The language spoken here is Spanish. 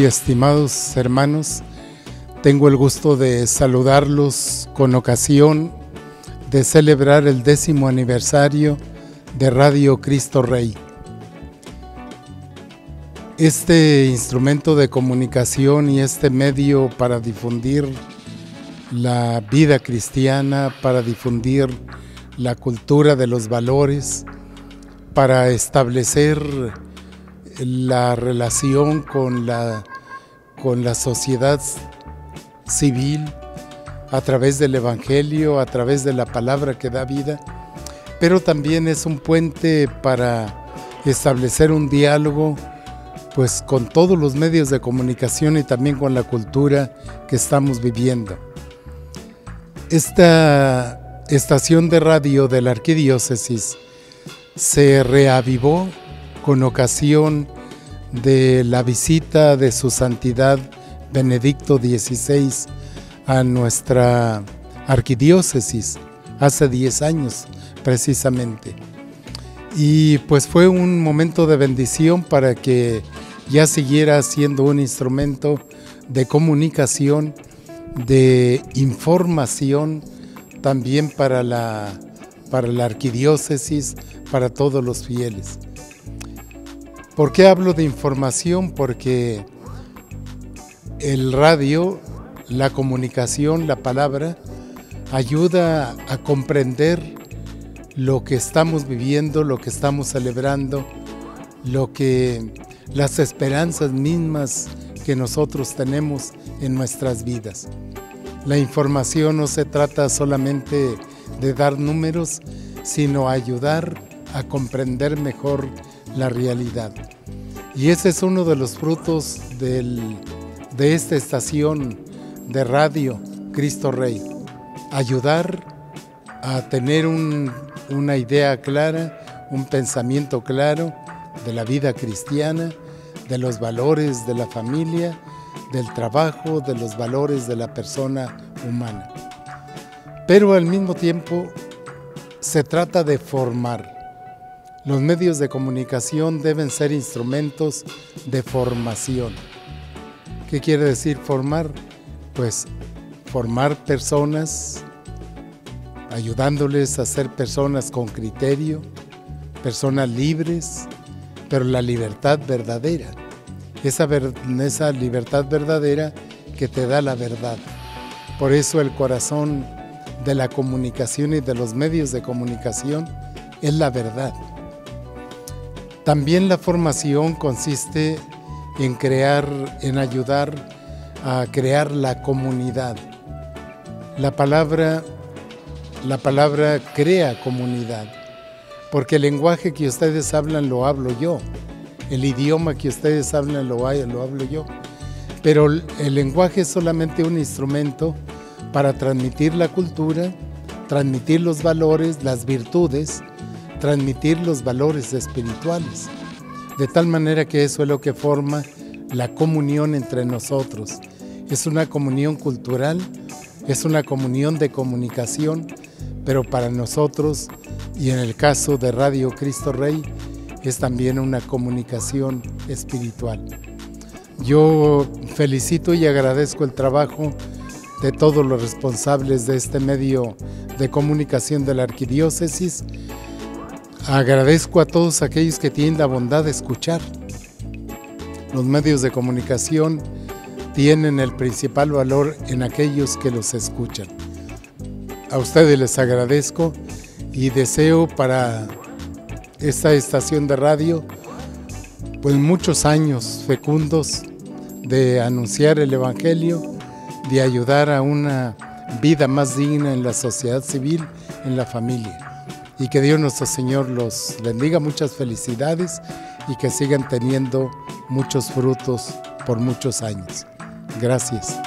y estimados hermanos, tengo el gusto de saludarlos con ocasión de celebrar el 10º aniversario de Radio Cristo Rey. Este instrumento de comunicación y este medio para difundir la vida cristiana, para difundir la cultura de los valores, para establecer la relación con la sociedad civil a través del Evangelio, a través de la palabra que da vida, pero también es un puente para establecer un diálogo pues con todos los medios de comunicación y también con la cultura que estamos viviendo. Esta estación de radio de la Arquidiócesis se reavivó con ocasión de la visita de su santidad Benedicto XVI a nuestra Arquidiócesis hace 10 años precisamente. Y pues fue un momento de bendición para que ya siguiera siendo un instrumento de comunicación, de información también para la Arquidiócesis, para todos los fieles. ¿Por qué hablo de información? Porque el radio, la comunicación, la palabra, ayuda a comprender lo que estamos viviendo, lo que estamos celebrando, las esperanzas mismas que nosotros tenemos en nuestras vidas. La información no se trata solamente de dar números, sino ayudar a comprender mejor la realidad. Y ese es uno de los frutos de esta estación de Radio Cristo Rey. Ayudar a tener una idea clara, un pensamiento claro de la vida cristiana, de los valores de la familia, del trabajo, de los valores de la persona humana. Pero al mismo tiempo se trata de formar. Los medios de comunicación deben ser instrumentos de formación. ¿Qué quiere decir formar? Pues formar personas, ayudándoles a ser personas con criterio, personas libres, pero la libertad verdadera. Esa libertad verdadera que te da la verdad. Por eso el corazón de la comunicación y de los medios de comunicación es la verdad. También la formación consiste en ayudar a crear la comunidad. La palabra crea comunidad, porque el lenguaje que ustedes hablan lo hablo yo, el idioma que ustedes hablan lo hablo yo, pero el lenguaje es solamente un instrumento para transmitir la cultura, transmitir los valores, las virtudes, transmitir los valores espirituales, de tal manera que eso es lo que forma la comunión entre nosotros. Es una comunión cultural, es una comunión de comunicación, pero para nosotros, y en el caso de Radio Cristo Rey, es también una comunicación espiritual. Yo felicito y agradezco el trabajo de todos los responsables de este medio de comunicación de la Arquidiócesis. Agradezco a todos aquellos que tienen la bondad de escuchar. Los medios de comunicación tienen el principal valor en aquellos que los escuchan. A ustedes les agradezco y deseo para esta estación de radio pues muchos años fecundos de anunciar el Evangelio, de ayudar a una vida más digna en la sociedad civil, en la familia. Y que Dios nuestro Señor los bendiga, muchas felicidades y que sigan teniendo muchos frutos por muchos años. Gracias.